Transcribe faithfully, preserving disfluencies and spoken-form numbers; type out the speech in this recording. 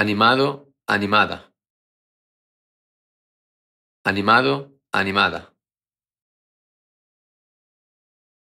Animado, animada. Animado, animada.